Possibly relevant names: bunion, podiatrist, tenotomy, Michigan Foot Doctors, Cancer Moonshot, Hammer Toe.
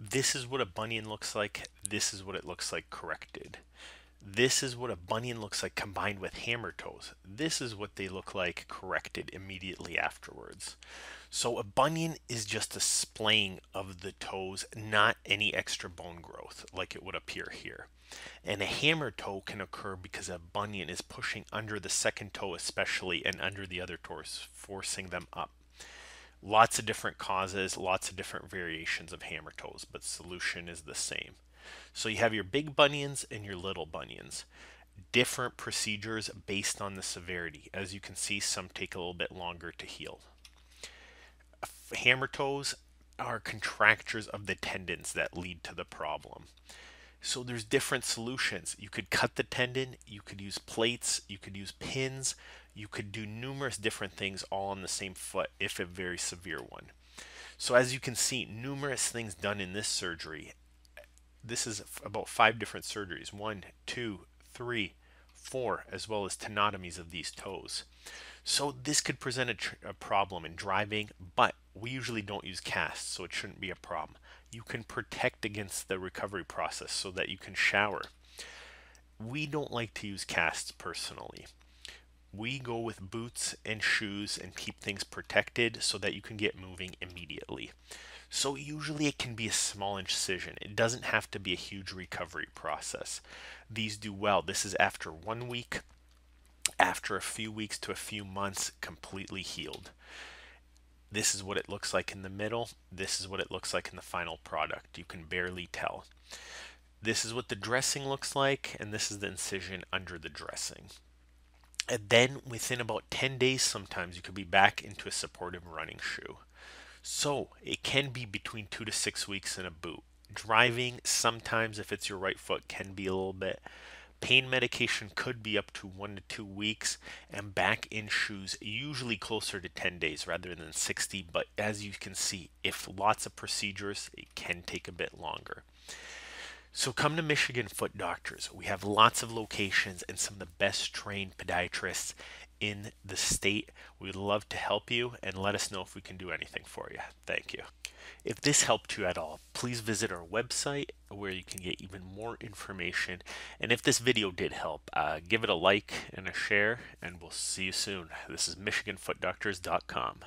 This is what a bunion looks like. This is what it looks like corrected. This is what a bunion looks like combined with hammer toes. This is what they look like corrected immediately afterwards. So a bunion is just a splaying of the toes, not any extra bone growth like it would appear here. And a hammer toe can occur because a bunion is pushing under the second toe especially and under the other toes, forcing them up. Lots of different causes, lots of different variations of hammer toes, but solution is the same. So you have your big bunions and your little bunions. Different procedures based on the severity. As you can see, some take a little bit longer to heal. Hammer toes are contractures of the tendons that lead to the problem. So there's different solutions. You could cut the tendon, you could use plates, you could use pins, you could do numerous different things all on the same foot if a very severe one. So as you can see, numerous things done in this surgery. This is about 5 different surgeries, 1, 2, 3, 4, as well as tenotomies of these toes. So this could present a problem in driving, but we usually don't use casts, so it shouldn't be a problem. You can protect against the recovery process so that you can shower. We don't like to use casts personally. We go with boots and shoes and keep things protected so that you can get moving immediately. So usually it can be a small incision. It doesn't have to be a huge recovery process. These do well. This is after 1 week, after a few weeks to a few months, completely healed. This is what it looks like in the middle. This is what it looks like in the final product. You can barely tell. This is what the dressing looks like, and this is the incision under the dressing. And then within about 10 days sometimes you could be back into a supportive running shoe. So it can be between 2 to 6 weeks in a boot. Driving sometimes, if it's your right foot, can be a little bit. Pain medication could be up to 1 to 2 weeks, and back in shoes usually closer to 10 days rather than 60. But as you can see, if lots of procedures, it can take a bit longer. So come to Michigan Foot Doctors. We have lots of locations and some of the best trained podiatrists in the state. We'd love to help you, and let us know if we can do anything for you. Thank you. If this helped you at all, please visit our website where you can get even more information. And if this video did help, give it a like and a share, and we'll see you soon. This is MichiganFootDoctors.com.